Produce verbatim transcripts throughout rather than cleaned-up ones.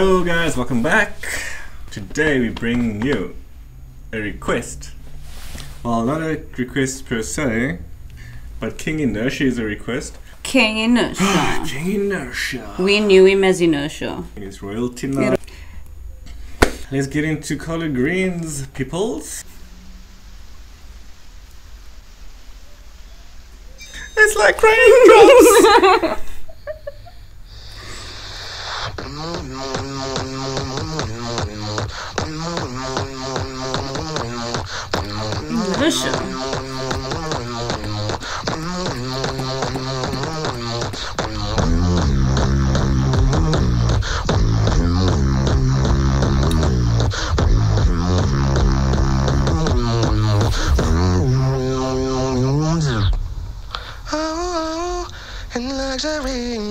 Yo guys, welcome back. Today we bring you a request. Well, not a request per se, but King Inertia is a request. King Inertia. King Inertia. We knew him as Inertia. It's royalty now. Let's get into collard greens, peoples. It's like raindrops. Inertia.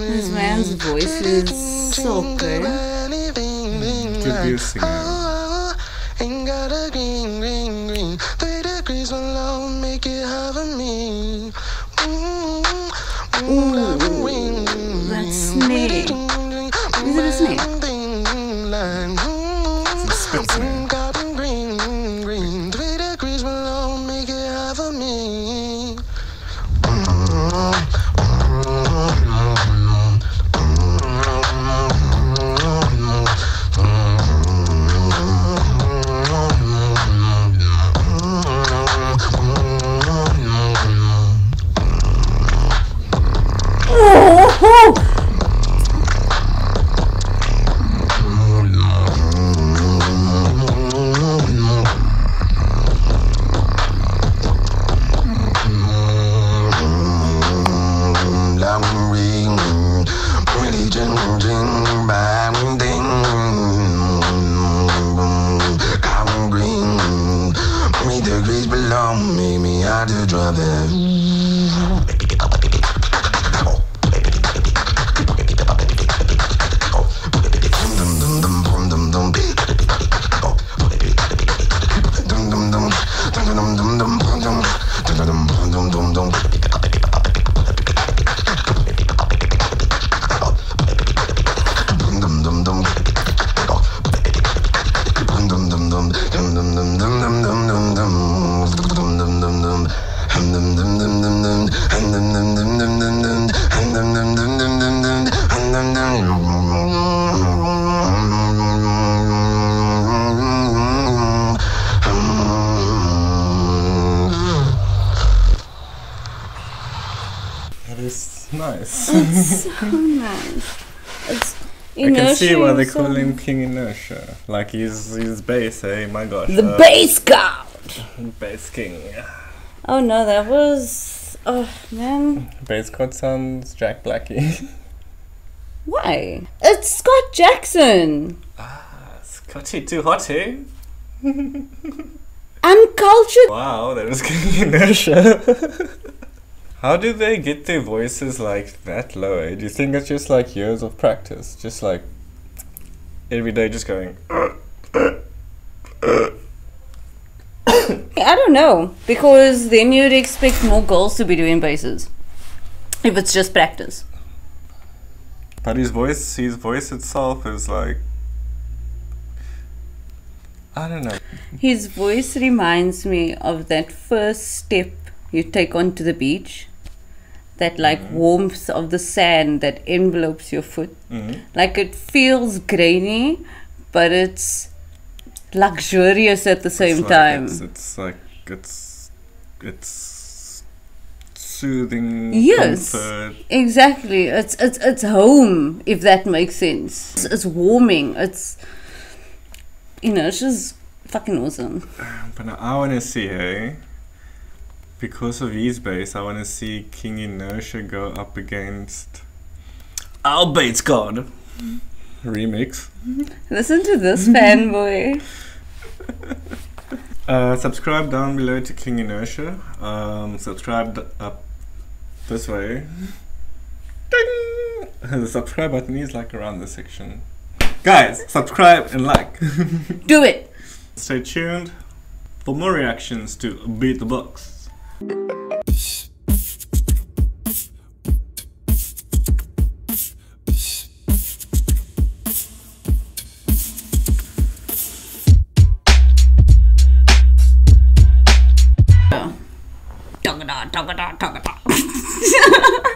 This man's voice is so good. Could be a singer. Nice. It's so nice. It's Inertia. I can see why they so call him King Inertia. Like he's his bass, eh? My gosh. The uh, bass god. Bass king. Oh no, that was oh man. Bass god sounds Jack Blackie. Why? It's Scott Jackson. Ah, Scotty too hot, eh? Uncultured. Wow, that was King Inertia. How do they get their voices like that low, eh? Do you think it's just like years of practice? Just like every day just going uh, uh, uh. I don't know, because then you'd expect more girls to be doing basses if it's just practice. But his voice, his voice itself is like, I don't know. His voice reminds me of that first step you take onto the beach. That like mm-hmm. warmth of the sand that envelopes your foot. Mm-hmm. Like it feels grainy, but it's luxurious at the same it's time. Like it's, it's like it's it's soothing. Yes, comfort. Exactly. It's it's it's home, if that makes sense. It's, it's warming. It's you know, it's just fucking awesome. But now I want to see, hey. Because of his bass, I want to see King Inertia go up against our bass god remix. Listen to this fanboy. Uh, subscribe down below to King Inertia. Um, subscribe up this way. Ding! The subscribe button is like around this section. Guys, subscribe and like. Do it. Stay tuned for more reactions to Beat the Box. da da da da da.